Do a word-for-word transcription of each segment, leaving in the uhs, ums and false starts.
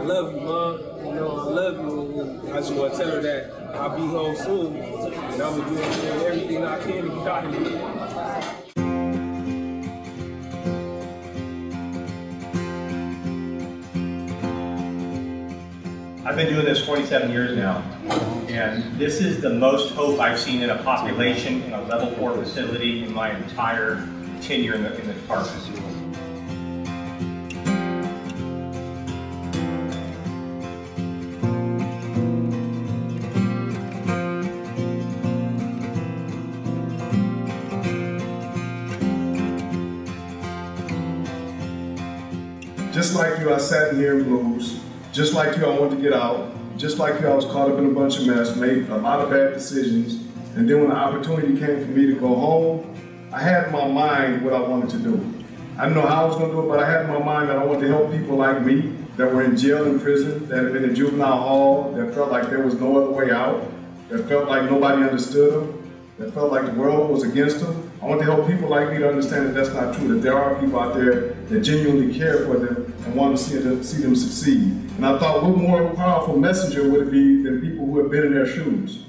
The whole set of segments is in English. I love you, Mom. You know, I love you. And I just want to tell her that I'll be home soon, and I'm going to do everything I can to get out of here. I've been doing this twenty-seven years now, and this is the most hope I've seen in a population in a level four facility in my entire tenure in the, in the department. Just like you, I sat in here in blues. Just like you, I wanted to get out. Just like you, I was caught up in a bunch of mess, made a lot of bad decisions. And then when the opportunity came for me to go home, I had in my mind what I wanted to do. I didn't know how I was gonna do it, but I had in my mind that I wanted to help people like me that were in jail and prison, that had been in juvenile hall, that felt like there was no other way out, that felt like nobody understood them, that felt like the world was against them. I want to help people like me to understand that that's not true, that there are people out there that genuinely care for them and want to see them, see them succeed. And I thought, what more powerful messenger would it be than people who have been in their shoes?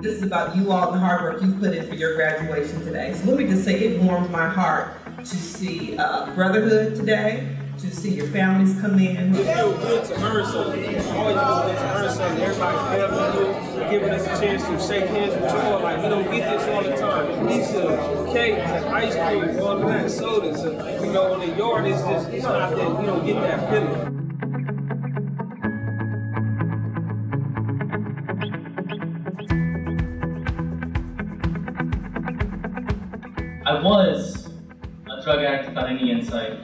This is about you all and the hard work you've put in for your graduation today. So let me just say it warmed my heart to see uh, brotherhood today, to see your families come in. It feels good to learn something. It always feels good to learn something. Everybody's family, giving us a chance to shake hands with you all. Like, we don't get this all the time. Pizza, cake, ice cream, all of that, sodas. And, you know, on the yard, it's just, it's not that we don't get that feeling. I was a drug addict without any insight.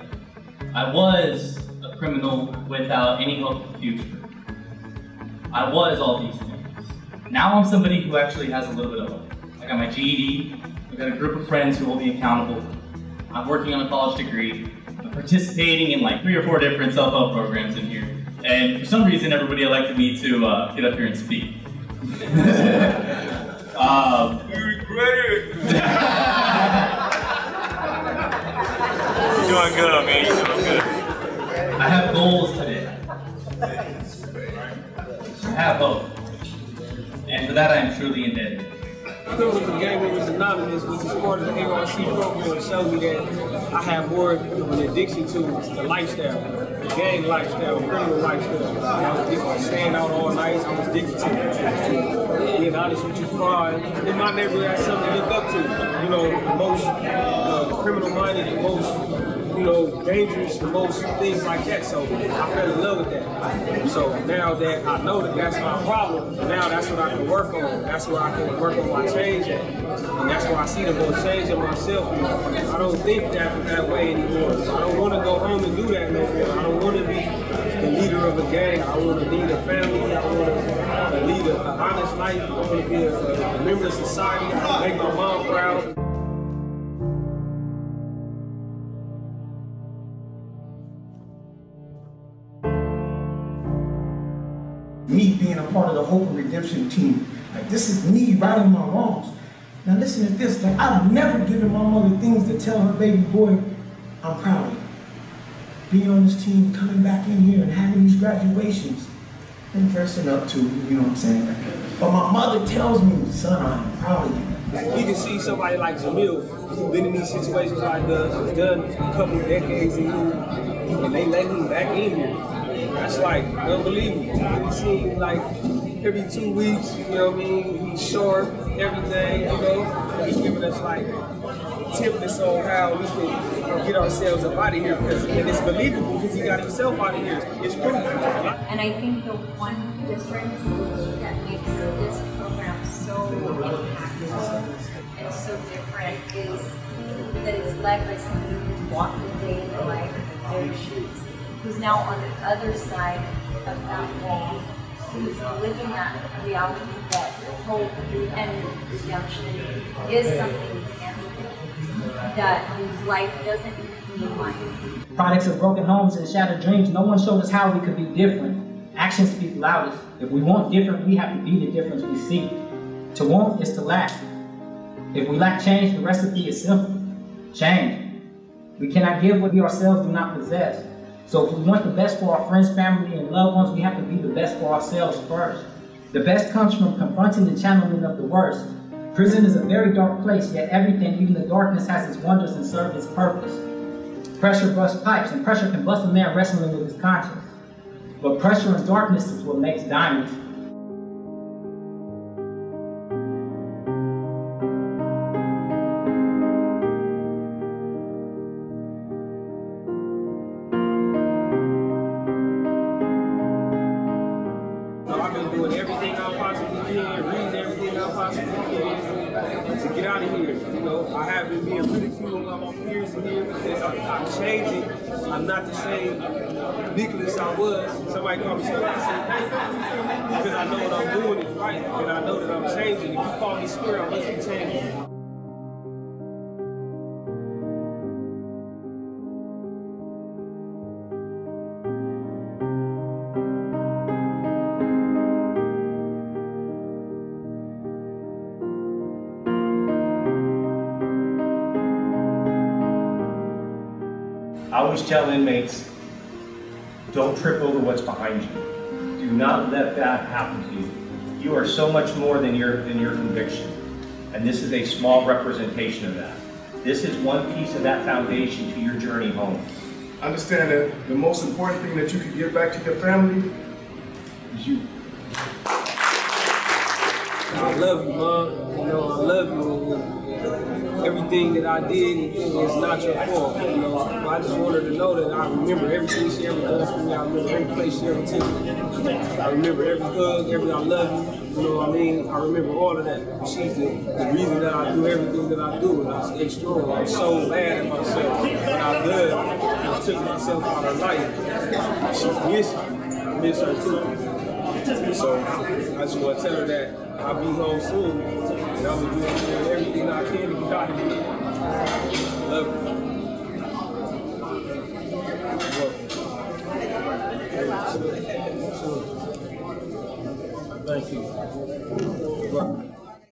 I was a criminal without any hope of the future. I was all these things. Now I'm somebody who actually has a little bit of hope. I got my G E D, I've got a group of friends who hold me accountable. I'm working on a college degree. I'm participating in like three or four different self-help programs in here. And for some reason, everybody elected me to uh, get up here and speak. um, I regret it. You're doing good, man. You're doing good. I have goals today. I have hope. And for that, I am truly indebted. I remember when the Gang Members Anonymous, which is part of the A R C program, showed me that I have more of an addiction to the lifestyle, the gang lifestyle, criminal lifestyle. I was addicted to staying out all night. I was addicted to being honest with you, fraud. In my neighborhood, I had something to look up to. You know, the most uh, criminal-minded, the most, you know, dangerous, the most things like that. So I fell in love with that. So now that I know that that's my problem, now that's what I can work on. That's where I can work on my change at. And that's where I see the most change in myself. You know, I don't think that that way anymore. I don't want to go home and do that no more. I don't want to be the leader of a gang. I want to lead a family. I want to lead an honest life. I want to be a, a member of society. I make my mom proud. Me being a part of the Hope and Redemption team. Like, this is me righting my wrongs. Now listen to this, like, I've never given my mother things to tell her baby boy, I'm proud of you. Being on this team, coming back in here and having these graduations and dressing up too, you know what I'm saying? But my mother tells me, son, I'm proud of you. You can see somebody like Jamil, who's been in these situations like this, who's done a couple of decades in here, and they let him back in here. That's like unbelievable. We see him like every two weeks, you know what I mean? He's short, everything, you know? He's giving us like tips on how we can get ourselves up out of here. Because, and it's believable because he got himself out of here. It's proof. And I think the one difference that makes this program so impactful and so different is that it's led by somebody who walked the day in their life in their shoes, who's now on the other side of that wall, who's living that reality that hope and redemption is something tangible, that life doesn't Products of broken homes and shattered dreams, no one showed us how we could be different. Actions speak loudest. If we want different, we have to be the difference we seek. To want is to lack. If we lack change, the recipe is simple. Change. We cannot give what we ourselves do not possess. So if we want the best for our friends, family, and loved ones, we have to be the best for ourselves first. The best comes from confronting the channeling of the worst. Prison is a very dark place, yet everything, even the darkness, has its wonders and serves its purpose. Pressure busts pipes, and pressure can bust a man wrestling with his conscience. But pressure and darkness is what makes diamonds. Everything I possibly can, reading everything I possibly can to get out of here. You know, I have been being ridiculed by my peers in here because I'm changing. I'm not the same Nicholas I was. Somebody called me stupid because I know what I'm doing is right, and I know that I'm changing. If you call me square, I must be changing. I always tell inmates, don't trip over what's behind you. Do not let that happen to you. You are so much more than your, than your conviction. And this is a small representation of that. This is one piece of that foundation to your journey home. Understand that the most important thing that you can give back to your family is you. I love you, Mom. You know, I love you. Everything that I did is not your fault. You know, I just wanted to know that I remember everything she ever done for me. I remember every place she ever took me. I remember every hug, every I love you. You know what I mean? I remember all of that. She's the, the reason that I do everything that I do. And I stay strong. I'm so mad at myself. When I loved, I took myself out of life. She missed me. I miss her too. So I just want to tell her that I'll be home soon, and I'm going to do everything I can to get out of here. Love you. Thank you. Thank you.